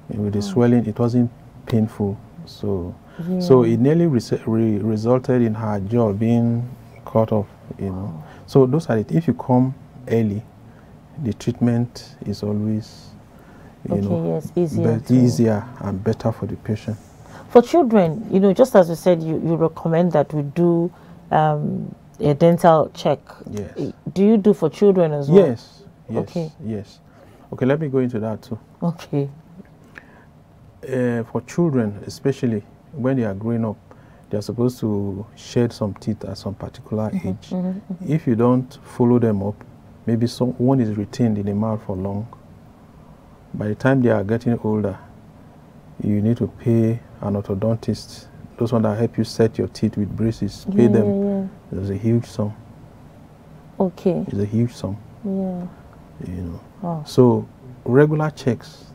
and with oh. the swelling, it wasn't painful. So, yeah. so it nearly re re resulted in her jaw being cut off. You know, oh. so those are it. If you come early, the treatment is always, you okay, know, yes, easier, easier and better for the patient. For children, you know, just as we said, you you recommend that we do um, a dental check. Yes. Do you do for children as well? Yes. Yes, okay. yes. Okay, let me go into that too. Okay. Uh, for children, especially when they are growing up, they are supposed to shed some teeth at some particular mm-hmm, age. Mm-hmm, mm-hmm. If you don't follow them up, maybe someone is retained in the mouth for long. By the time they are getting older, you need to pay an orthodontist. Those ones that help you set your teeth with braces, pay yeah, them. Yeah, yeah. There's a huge sum. Okay. It's a huge sum. Yeah. You know, oh. so regular checks,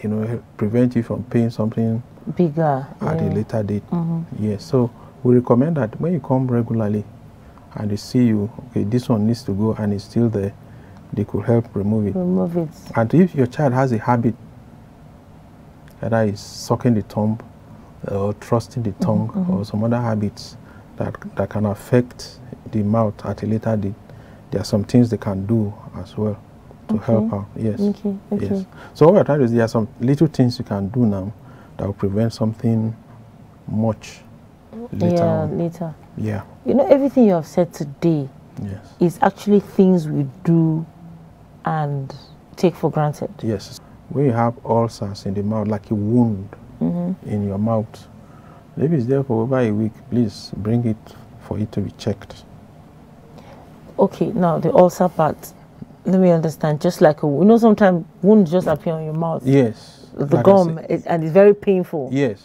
you know, prevent you from paying something bigger at yeah. a later date. Mm-hmm. Yes, so we recommend that when you come regularly and they see you, okay, this one needs to go and it's still there, they could help remove it. Remove it. And if your child has a habit, whether it's sucking the tongue or thrusting the tongue mm-hmm. or some other habits that that can affect the mouth at a later date, there are some things they can do as well. To okay. help out, yes. Okay. Okay. Yes. So what we're trying to do is there are some little things you can do now that will prevent something much later. Yeah, on. later. Yeah. You know, everything you have said today yes. is actually things we do and take for granted. Yes. When you have ulcers in the mouth, like a wound mm-hmm. in your mouth, maybe it's there for over a week, please bring it for it to be checked. Okay, now the ulcer part. Let me understand. Just like a, you know, sometimes wounds just appear on your mouth. Yes. The like gum, it, and it's very painful. Yes.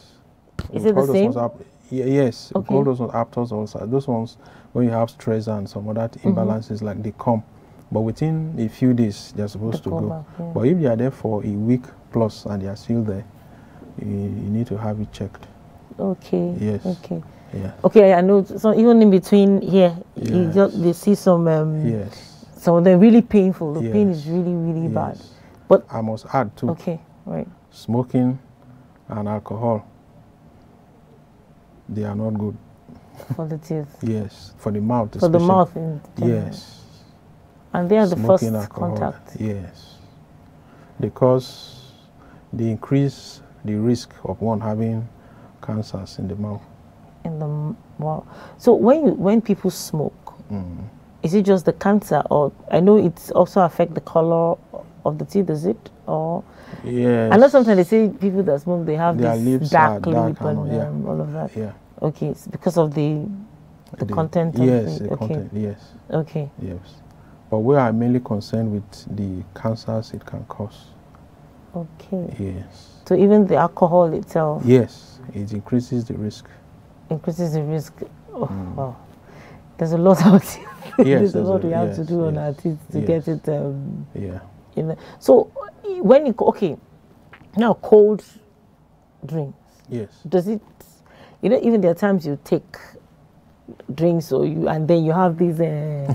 Is it the same? Are, Yeah, yes, okay. All those aptos also. Those ones, when you have stress and some other imbalances, mm-hmm. like they come, but within a few days they're supposed they to go. Back, yeah. But if they are there for a week plus and they are still there, you, you need to have it checked. Okay. Yes. Okay. Yeah. Okay, I know. So even in between here, yes. you just they see some. Um, yes. So they're really painful. The yes. pain is really, really yes. bad. But I must add too. Okay. Right. Smoking and alcohol. They are not good for the teeth. Yes, for the mouth. For especially. The mouth. In yes. And they are the first alcohol. Contact. Yes, because they increase the risk of one having cancers in the mouth. In the mouth. Wow. So when you, when people smoke, mm. is it just the cancer, or I know it also affects the color of the teeth? Is it or? Yes. I know sometimes they say people that smoke, they have their this dark, dark lip and, and yeah. um, all of that. Yeah. Okay, it's because of the the, the content. Yes, of the, the okay. content. Yes. Okay. Yes, but we are mainly concerned with the cancers it can cause. Okay. Yes. So even the alcohol itself. Yes, it increases the risk. Increases the risk. Oh, mm. wow. There's a lot out here. Yes, there's a lot we have yes, to do yes, on our teeth to yes. get it. Um, yeah. You know. So. When you okay, now cold drinks. Yes. Does it? You know, even there are times you take drinks, or you, and then you have these uh,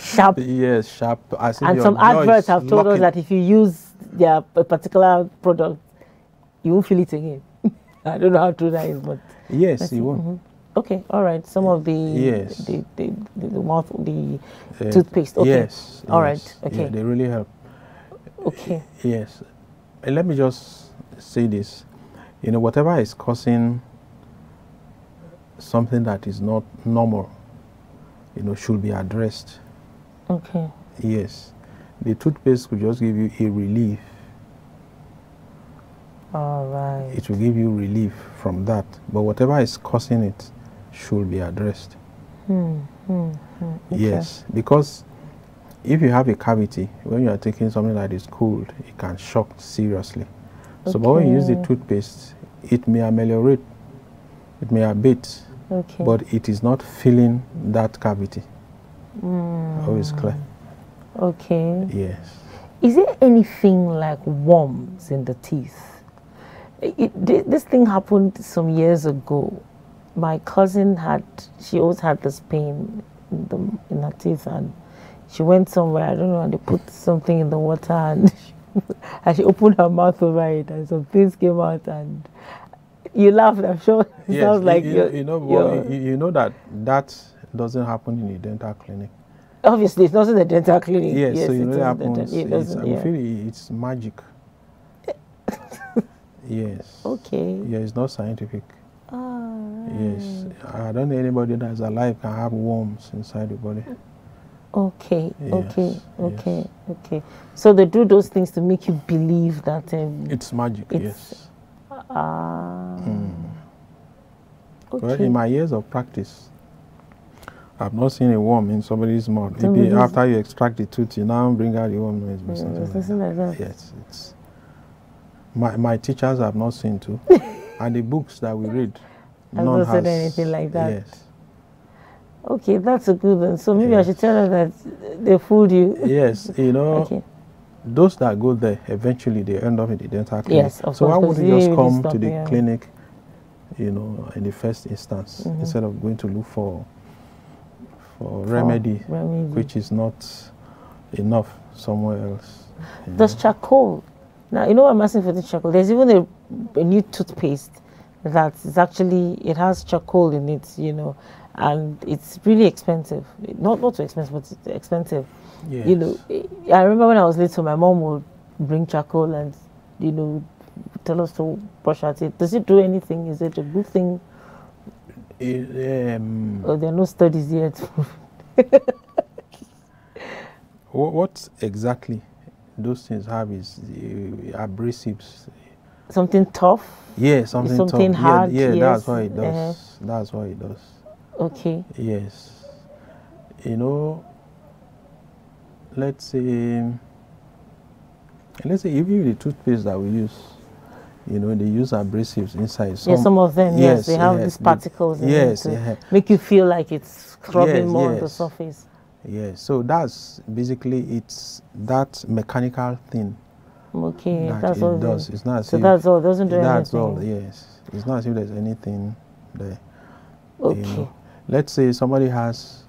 sharp. Yes, sharp. And some adverts have told us that if you use their a particular product, you won't feel it again. I don't know how true that is, but yes, you won't. Mm-hmm. Okay, all right. Some of the yes, the the, the, the mouth, the uh, toothpaste. Okay. Yes. All yes. right. Okay. Yeah, they really help. Okay. Yes. And let me just say this. You know, whatever is causing something that is not normal, you know, should be addressed. Okay. Yes. The toothpaste could just give you a relief. All right. It will give you relief from that. But whatever is causing it should be addressed. Hmm. hmm, hmm. Okay. Yes. Because if you have a cavity, when you are taking something that is cold, it can shock seriously. Okay. So, but when you use the toothpaste, it may ameliorate, it may abate, okay. but it is not filling that cavity. Mm. Always clear. Okay. Yes. Is there anything like worms in the teeth? It, this thing happened some years ago. My cousin had, she always had this pain in, the, in her teeth, and she went somewhere, I don't know, and they put something in the water, and she, and she opened her mouth over it, and some things came out, and you laughed, I'm sure. It yes, sounds like you, you're, you know, well, you're, you know that that doesn't happen in a dental clinic. Obviously, it's not in the dental clinic. Yes, yes so you it know that happens. It it's, I yeah. feel it's magic. yes. Okay. Yeah, it's not scientific. Oh, right. Yes, I don't think anybody that's alive can have worms inside the body. Okay, yes, okay, okay, yes. okay. So they do those things to make you believe that um, it's magic. It's, yes. Ah. Uh, mm. okay. Well, in my years of practice, I've not seen a worm in somebody's mouth. Somebody's after you extract the tooth, you now bring out the worm. Yeah, something like that. that. Yes, it's. My my teachers have not seen too, and the books that we read, I've none not has, said anything like that. Yes. Okay, that's a good one. So maybe yes. I should tell her that they fooled you. Yes, you know, okay. those that go there, eventually they end up in the dental clinic. Yes, of so course. So why wouldn't you just come to the yeah. clinic, you know, in the first instance, mm-hmm. instead of going to look for, for, for remedy, remedy, which is not enough somewhere else. There's know. charcoal. Now, you know what I'm asking for the charcoal? There's even a, a new toothpaste that is actually, it has charcoal in it, you know. And it's really expensive. Not not too expensive, but it's expensive. Yes. You know, I remember when I was little, my mom would bring charcoal and, you know, tell us to brush our teeth. Does it do anything? Is it a good thing? It, um, oh, there are no studies yet. What exactly those things have is uh, abrasives. Something tough. Yeah, something, something tough. hard. Yeah, yeah yes. that's what it does. Uh-huh. That's what it does. Okay. Yes. You know, let's say, let's say, even the toothpaste that we use, You know, they use abrasives inside. Some, yeah, some of them, yes, yes they have yes, these particles in yes, them to yeah. make you feel like it's scrubbing yes, more yes. on the surface. Yes, so that's basically it's that mechanical thing. Okay, that that's it all. Does. It's not so if, that's all. Doesn't do that's anything. That's all. Yes, it's not as if there's anything there. Okay. You know, let's say somebody has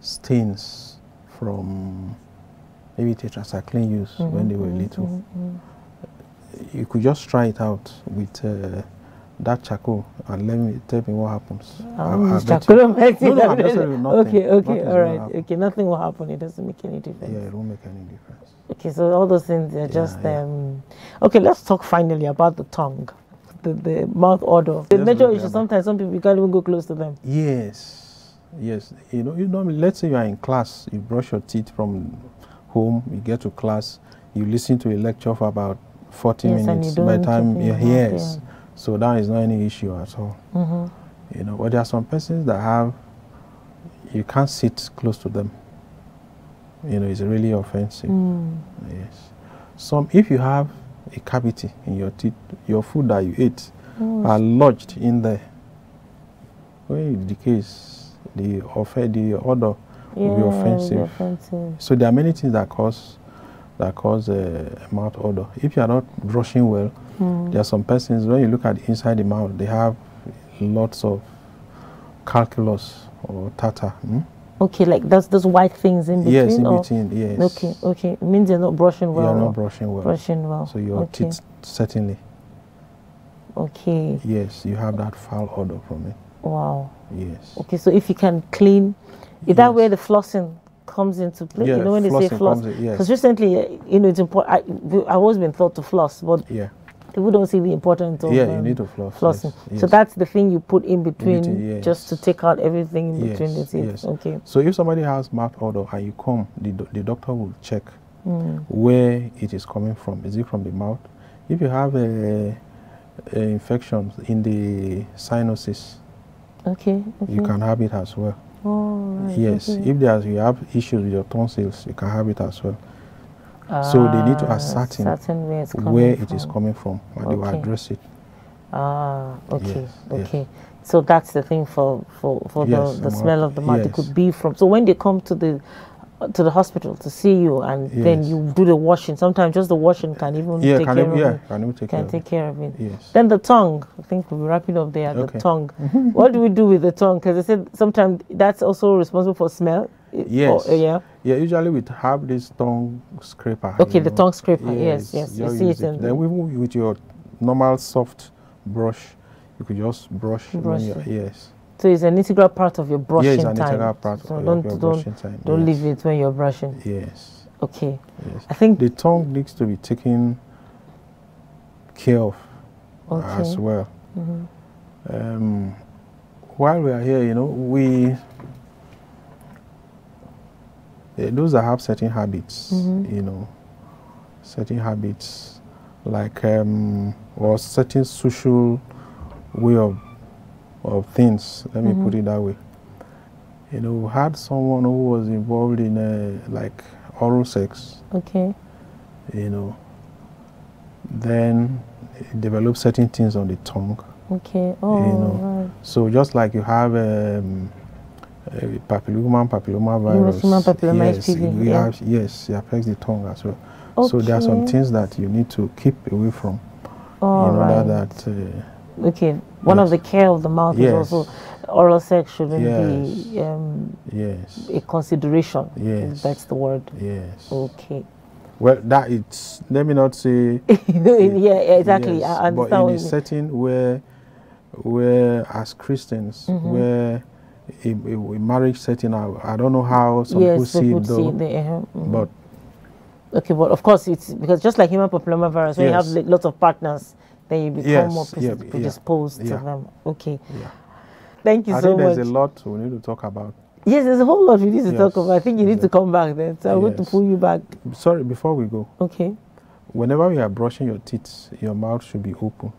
stains from maybe tetracycline use mm-hmm, when they were mm-hmm, little. Mm-hmm. You could just try it out with uh, that charcoal and let me tell me what happens. Um, I, I charcoal makes no, no, okay, okay, nothing all right. Okay, nothing will happen. It doesn't make any difference. Yeah, it won't make any difference. Okay, so all those things are yeah, just... Yeah. Um, okay, let's talk finally about the tongue, the, the mouth odor. The yes, major issue, sometimes some people, you can't even go close to them. Yes, yes. You know, you normally, let's say you are in class, you brush your teeth from home, you get to class, you listen to a lecture for about forty yes, minutes by the time you're here. Yes. Yeah. So that is not any issue at all. Mm-hmm. You know, but there are some persons that have, you can't sit close to them. You know, it's really offensive. Mm. Yes. Some, if you have a cavity in your teeth, your food that you ate mm. are lodged in there. When it decays, the offer, the odor yeah, will be offensive. offensive. So there are many things that cause that cause uh, mouth odor. If you are not brushing well, mm. there are some persons, when you look at inside the mouth, they have lots of calculus or tartar. Hmm? Okay, like that's those white things in between? Yes, in or? between, yes. Okay, okay. It means you're not brushing well. You're not brushing well. Brushing well. So your okay. teeth, certainly. Okay. Yes, you have that foul odor from it. Wow. Yes. Okay, so if you can clean, is yes. that where the flossing comes into play? Yeah, you know when they say floss? Because yes. recently, you know, it's important. I've always been taught to floss, but yeah. people don't see the importance of yeah, um, you need to floss, flossing. Yes, yes. So that's the thing you put in between, in between yes. just to take out everything in yes, between the teeth. Yes. Okay. So if somebody has mouth odor and you come, the, do the doctor will check mm. where it is coming from. Is it from the mouth? If you have a, a infection in the sinuses, okay, okay. you can have it as well. Oh, right, yes. Okay. If there's you have issues with your tonsils, you can have it as well. Ah, so they need to ascertain where, it's where it is coming from, and okay. they will address it. Ah, okay, yes, okay. Yes. So that's the thing for for, for yes, the, the smell of the mouth. Yes. It could be from. So when they come to the uh, to the hospital to see you, and yes. then you do the washing. Sometimes just the washing can even yeah, take can care even, of yeah, it. Can, even take, can care take care of it. Yes. Then the tongue. I think we'll be wrapping up there. Okay. The tongue. What do we do with the tongue? Because they said sometimes that's also responsible for smell. Yes. Or, uh, yeah. Yeah, usually we have this tongue scraper. Okay, the know. tongue scraper, yes, yes. yes. You, you see it. it. Then we move with your normal soft brush. You could just brush. brush your, yes. So it's an integral part of your brushing time. Yes, an integral part so of don't, your brushing don't, time. Don't yes. leave it when you're brushing. Yes. Okay. Yes. I think the tongue needs to be taken care of okay. as well. Mm-hmm. um, while we are here, you know, we... Uh, those that have certain habits, mm-hmm. you know, certain habits like um, or certain social way of of things. Let mm-hmm. me put it that way. You know, we had someone who was involved in uh, like oral sex. Okay. You know, then develop certain things on the tongue. Okay. Oh. You know, right. So just like you have. Um, Uh, papilloma, papilloma virus. Human papilloma yes, H P V, yeah. have, yes, it affects the tongue as well. Okay. So there are some things that you need to keep away from. Oh, in right. order that. Uh, okay. One yes. of the care of the mouth yes. is also oral sex shouldn't yes. be um, yes. a consideration. Yes. That's the word. Yes. Okay. Well, that it's. Let me not say. it, yeah, exactly. Yes, I understand. But in a setting where, where as Christians, mm-hmm. where. A, a, a marriage setting, I, I don't know how some yes, people see it though, see the, uh -huh. mm. but... Okay, but of course it's, because just like human papilloma virus, yes. when you have lots of partners, then you become yes, more yeah, predisposed yeah. to yeah. them. Okay. Yeah. Thank you I so much. I think there's a lot we need to talk about. Yes, there's a whole lot we need to yes. talk about. I think you need yes. to come back then, so I'm yes. going to pull you back. Sorry, before we go. Okay. Whenever you are brushing your teeth, your mouth should be open.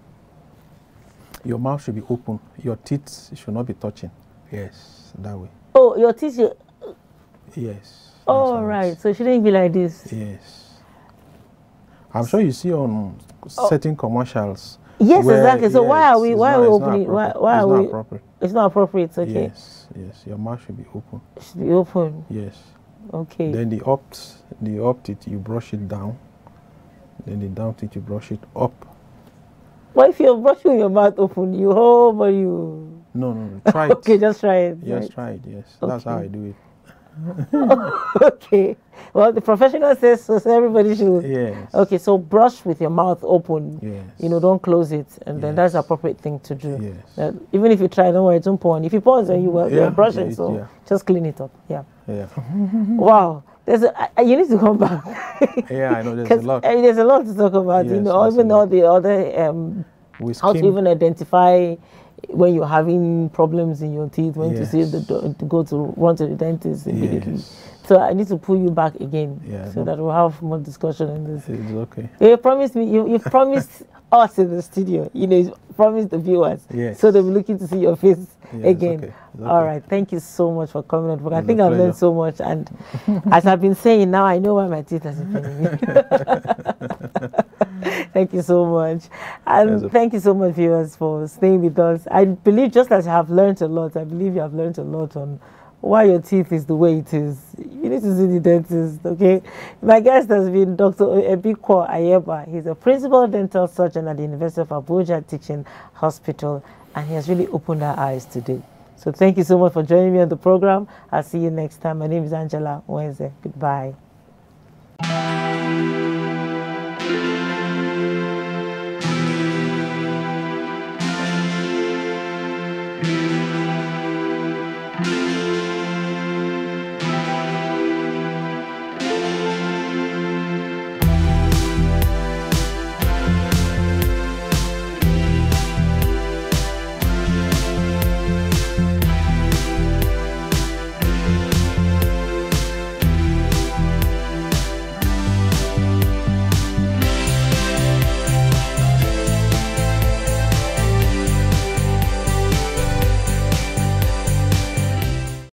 Your mouth should be open. Your teeth should not be touching. Yes, that way. Oh, your teeth. Your... Yes. Oh, all right. So it shouldn't be like this. Yes. I'm sure you see on oh. certain commercials Yes, where, exactly. So yeah, why are we? Why not, are we opening? Why, why are we? Appropriate. It's not appropriate. Okay. Yes, yes. Your mouth should be open. It should be open. Yes. Okay. Then the up, the up teeth, you brush it down. Then the down teeth, you brush it up. Well, if you're brushing your mouth open, you hope or you. No, no, no. Try it. Okay, just try it. Yes, right. Try it. Yes, okay. That's how I do it. Okay. Well, the professional says so, so everybody should. Yes. Okay, so brush with your mouth open. Yes. You know, don't close it, and yes. then that's the appropriate thing to do. Yes. Uh, even if you try, don't worry, don't pour on. If you pour on, then you will, yeah, you're brushing, yeah, so yeah. just clean it up. Yeah. Yeah. Wow. There's a, uh, you need to come back. Yeah, I know there's a lot. Uh, there's a lot to talk about. Yes, you know, even all the other um, how to even identify when you're having problems in your teeth, when yes. to see the to go to run to the dentist immediately. Yes. So I need to pull you back again, yeah, so no. that we'll have more discussion on this. It's okay. You promised me. You, you promised us in the studio. You know, you promised the viewers. Yes. So they'll be looking to see your face yeah, again. It's okay. It's okay. All right. Thank you so much for coming on. I it's think I've pleasure. learned so much, and as I've been saying, now I know why my teeth are paining me. Thank you so much. And thank you so much, viewers, for staying with us. I believe, just as I have learned a lot, I believe you have learned a lot on why your teeth is the way it is. You need to see the dentist, okay? My guest has been Doctor Ebikwo Ayegba. He's a principal dental surgeon at the University of Abuja Teaching Hospital, and he has really opened our eyes today. So thank you so much for joining me on the program. I'll see you next time. My name is Angela Onzere. Goodbye.